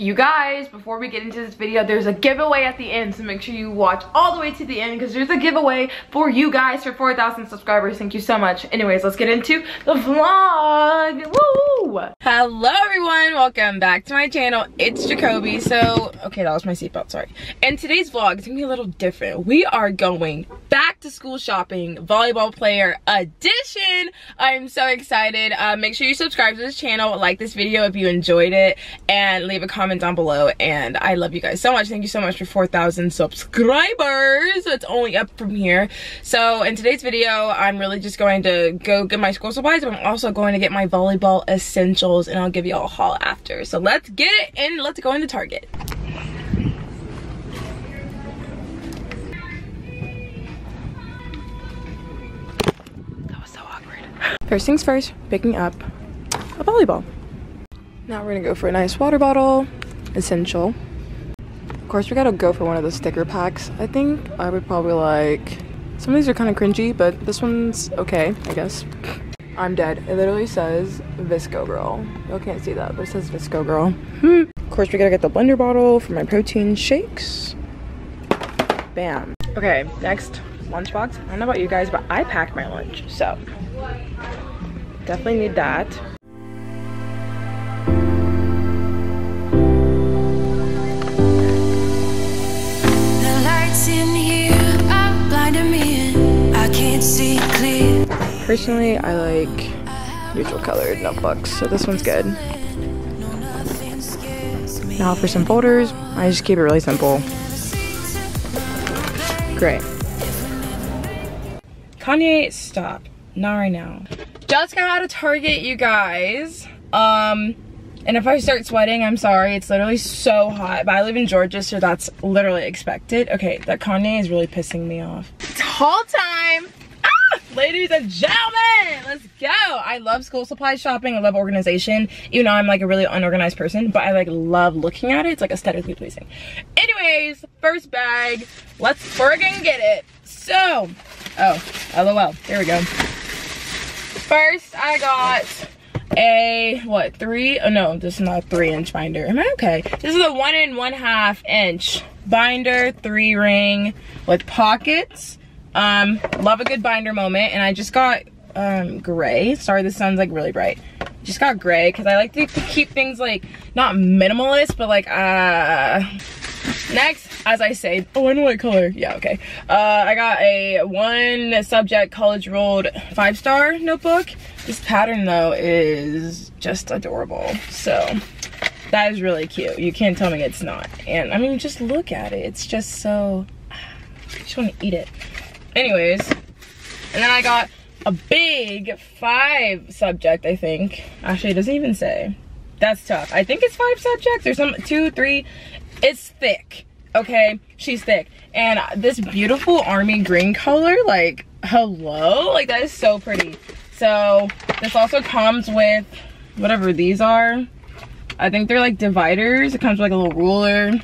You guys, before we get into this video, there's a giveaway at the end, so make sure you watch all the way to the end because there's a giveaway for you guys for 4,000 subscribers. Thank you so much. Anyways, let's get into the vlog. Woo! Hello everyone, welcome back to my channel. It's Jacoby. So, okay, that was my seatbelt, sorry. And today's vlog is gonna be a little different. We are going back to school shopping, volleyball player edition. I'm so excited. Make sure you subscribe to this channel, like this video if you enjoyed it, and leave a comment down below. And I love you guys so much. Thank you so much for 4,000 subscribers. It's only up from here. So in today's video, I'm really just going to go get my school supplies, but I'm also going to get my volleyball essentials, and I'll give you all a haul after. So let's get it and let's go into Target. That was so awkward. First things first, picking up a volleyball. Now we're gonna go for a nice water bottle, essential. Of course, we gotta go for one of the sticker packs. I think I would probably like, some of these are kind of cringy, but this one's okay, I guess. I'm dead. It literally says VSCO girl. Y'all can't see that, but it says VSCO girl. Of course, we gotta get the blender bottle for my protein shakes. Bam. Okay, next, lunchbox. I don't know about you guys, but I packed my lunch, so definitely need that. Personally, I like neutral colored notebooks, so this one's good. Now for some folders, I just keep it really simple. Great. Kanye, stop. Not right now. Just got out of Target, you guys. And if I start sweating, I'm sorry. It's literally so hot. But I live in Georgia, so that's literally expected. Okay, that Kanye is really pissing me off. It's haul time. Ladies and gentlemen, let's go. I love school supply shopping. I love organization. Even though I'm like a really unorganized person, but I like love looking at it. It's like aesthetically pleasing. Anyways, first bag. Let's friggin' get it. So, oh, LOL. There we go. First, I got a, what, three? Oh no, this is not a 3-inch binder. Am I okay? This is a 1 1/2 inch binder, 3-ring with pockets. Love a good binder moment. And I just got gray. Sorry, this sounds like really bright. Just got gray because I like to keep things like not minimalist, but like next, as I say, oh, I know what color. Yeah, okay. I got a 1 subject college rolled 5-star notebook. This pattern though is just adorable, so that is really cute. You can't tell me it's not. And I mean, just look at it. It's just so, I just want to eat it. Anyways, and then I got a big 5-subject, I think. Actually, it doesn't even say. That's tough. I think it's 5 subjects or some 2, 3. It's thick, okay? She's thick. And this beautiful army green color, like, hello? Like, that is so pretty. So, this also comes with whatever these are. I think they're, like, dividers. It comes with, like, a little ruler.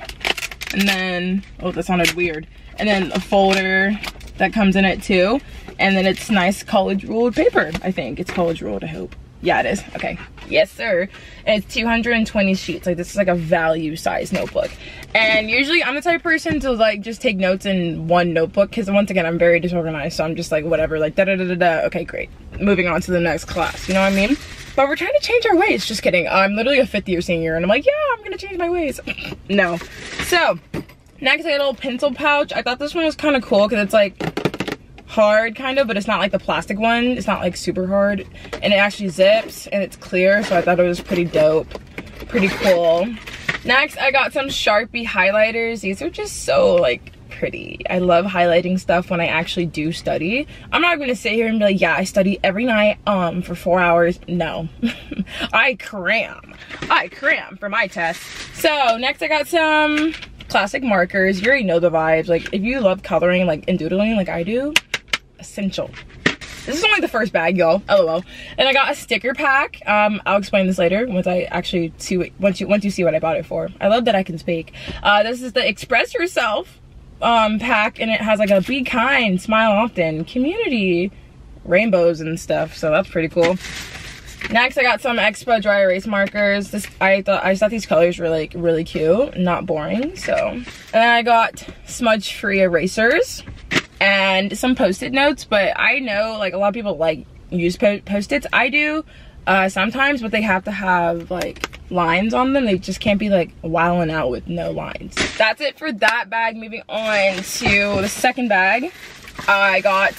And then, oh, that sounded weird. And then a folder that comes in it too, and then it's nice college ruled paper. I think it's college ruled, I hope. Yeah, it is. Okay, yes sir. And it's 220 sheets. Like, this is like a value size notebook. And usually I'm the type of person to like just take notes in one notebook, because once again, I'm very disorganized, so I'm just like whatever, like da da da da da. Okay, great, moving on to the next class, you know what I mean? But we're trying to change our ways. Just kidding. I'm literally a 5th year senior and I'm like, yeah, I'm gonna change my ways. No. So next, I got a little pencil pouch. I thought this one was kind of cool because it's like hard kind of, but it's not like the plastic one. It's not like super hard, and it actually zips and it's clear, so I thought it was pretty dope, pretty cool. Next, I got some Sharpie highlighters. These are just so like pretty. I love highlighting stuff when I actually do study. I'm not gonna sit here and be like, yeah, I study every night for 4 hours. No. I cram for my test. So next, I got some classic markers. You already know the vibes. Like, if you love coloring, like, and doodling like I do, essential. This is only the first bag, y'all, lol. And I got a sticker pack. I'll explain this later once I actually see what, once you see what I bought it for. I love that I can speak. This is the Express Yourself pack, and it has like a be kind, smile often, community, rainbows and stuff, so that's pretty cool. Next, I got some Expo dry erase markers. I just thought these colors were like really cute, not boring. So, and then I got smudge-free erasers and some Post-it notes. But I know like a lot of people like use Post-its. I do sometimes, but they have to have like lines on them. They just can't be like wilding out with no lines. That's it for that bag. Moving on to the second bag, I got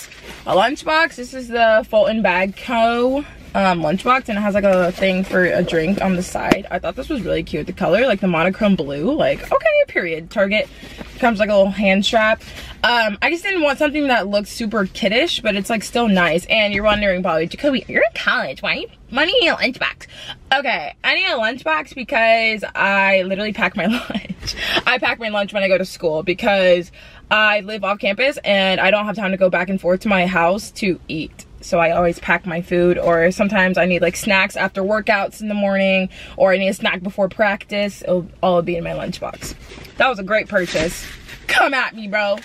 a lunchbox. This is the Fulton Bag Co. Lunchbox, and it has like a thing for a drink on the side. I thought this was really cute, the color, like the monochrome blue, like okay, period. Target. Comes like a little hand strap. I just didn't want something that looked super kiddish, but it's like still nice. And you're wondering probably, Jacoby, you're in college, why you need a lunchbox? Okay, I need a lunchbox because I literally pack my lunch. I pack my lunch when I go to school because I live off campus and I don't have time to go back and forth to my house to eat. So I always pack my food, or sometimes I need like snacks after workouts in the morning, or I need a snack before practice. It'll all be in my lunchbox. That was a great purchase. Come at me, bro.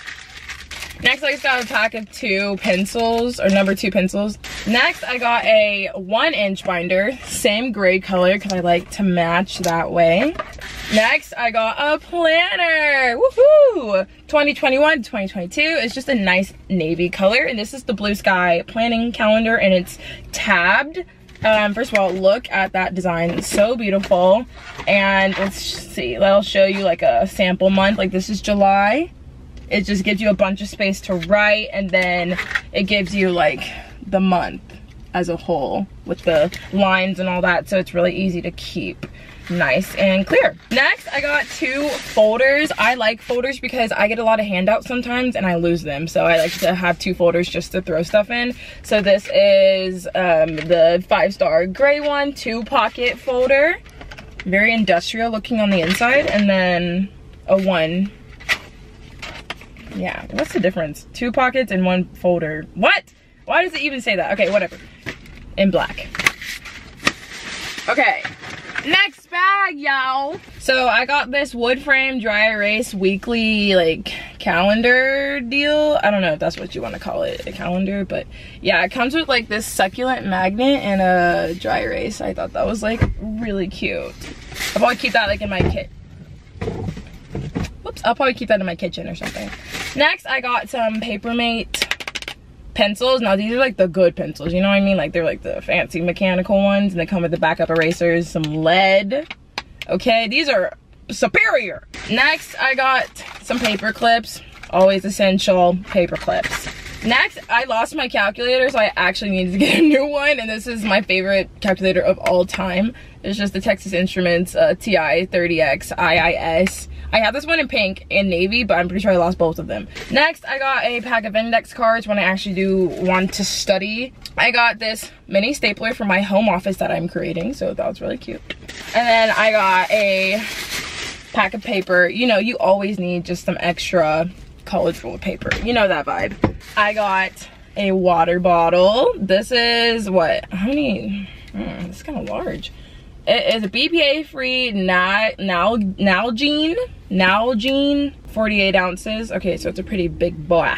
Next, I just got a pack of two pencils, or number 2 pencils. Next, I got a 1-inch binder, same grade color, because I like to match that way. Next, I got a planner. Woohoo! 2021 to 2022. It's just a nice navy color, and this is the Blue Sky Planning Calendar, and it's tabbed. First of all, look at that design, it's so beautiful. And let's see, that'll show you like a sample month. Like this is July. It just gives you a bunch of space to write, and then it gives you like the month as a whole with the lines and all that, so it's really easy to keep nice and clear. Next, I got 2 folders. I like folders because I get a lot of handouts sometimes and I lose them, so I like to have 2 folders just to throw stuff in. So this is the 5-star gray one, 2-pocket folder, very industrial looking on the inside, and then a one, yeah, what's the difference, 2 pockets and 1 folder, what, why does it even say that? Okay, whatever, in black. Okay, next bag, y'all. So I got this wood frame dry erase weekly like calendar deal. I don't know if that's what you want to call it, a calendar, but yeah, it comes with like this succulent magnet and a dry erase. I thought that was like really cute. I'll probably keep that like in my kit. Whoops, I'll probably keep that in my kitchen or something. Next, I got some Paper Mate pencils. Now these are like the good pencils, you know what I mean, like they're like the fancy mechanical ones, and they come with the backup erasers, some lead. Okay, these are superior. Next, I got some paper clips, always essential, paper clips. Next, I lost my calculator, so I actually needed to get a new one, and this is my favorite calculator of all time. It's just the Texas Instruments TI-30X IIS. I have this one in pink and navy, but I'm pretty sure I lost both of them. Next, I got a pack of index cards when I actually do want to study. I got this mini stapler for my home office that I'm creating, so that was really cute. And then I got a pack of paper. You know, you always need just some extra college roll of paper. You know that vibe. I got a water bottle. This is what, how many? It's kind of large. It is a BPA-free Nalgene, 48 ounces. Okay, so it's a pretty big boy.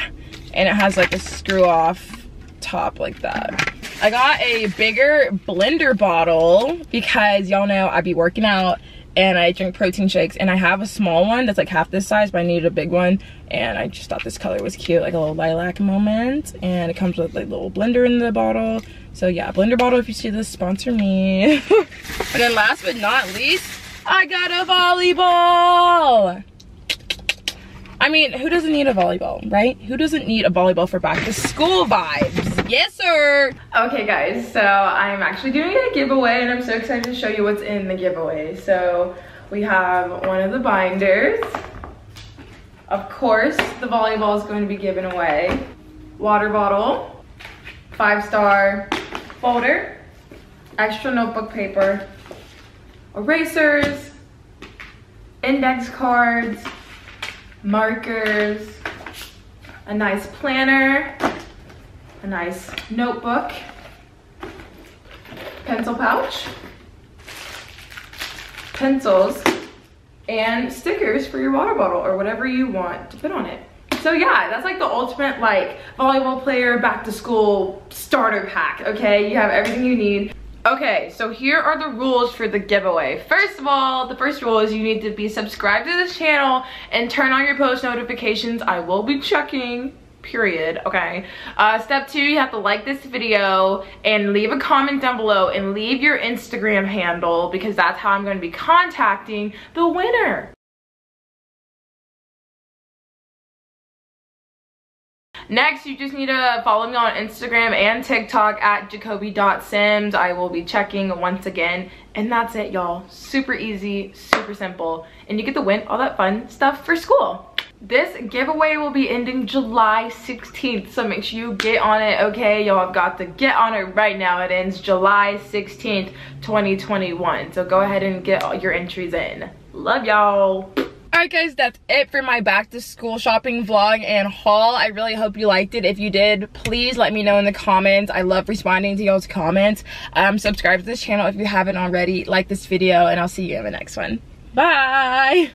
And it has like a screw-off top like that. I got a bigger blender bottle because y'all know I be working out and I drink protein shakes, and I have a small one that's like half this size, but I needed a big one, and I just thought this color was cute, like a little lilac moment. And it comes with like a little blender in the bottle. So yeah, Blender Bottle, if you see this, sponsor me. And then last but not least, I got a volleyball. I mean, who doesn't need a volleyball, right? Who doesn't need a volleyball for back to school vibes? Yes, sir. Okay, guys, so I'm actually doing a giveaway, and I'm so excited to show you what's in the giveaway. So we have one of the binders. Of course, the volleyball is going to be given away. Water bottle, 5-star folder, extra notebook paper, erasers, index cards, markers, a nice planner, a nice notebook, pencil pouch, pencils, and stickers for your water bottle or whatever you want to put on it. So yeah, that's like the ultimate like volleyball player back to school starter pack, okay? You have everything you need. Okay, so here are the rules for the giveaway. First of all, the first rule is you need to be subscribed to this channel and turn on your post notifications. I will be checking, period, okay? Step two, you have to like this video and leave a comment down below and leave your Instagram handle because that's how I'm gonna be contacting the winner. Next, you just need to follow me on Instagram and TikTok at jacoby.sims. I will be checking once again. And that's it, y'all. Super easy, super simple. And you get to win all that fun stuff for school. This giveaway will be ending July 16th, so make sure you get on it, okay? Y'all have got to get on it right now. It ends July 16th, 2021. So go ahead and get all your entries in. Love y'all. Alright guys, that's it for my back to school shopping vlog and haul. I really hope you liked it. If you did, please let me know in the comments. I love responding to y'all's comments. Subscribe to this channel if you haven't already. Like this video and I'll see you in the next one. Bye!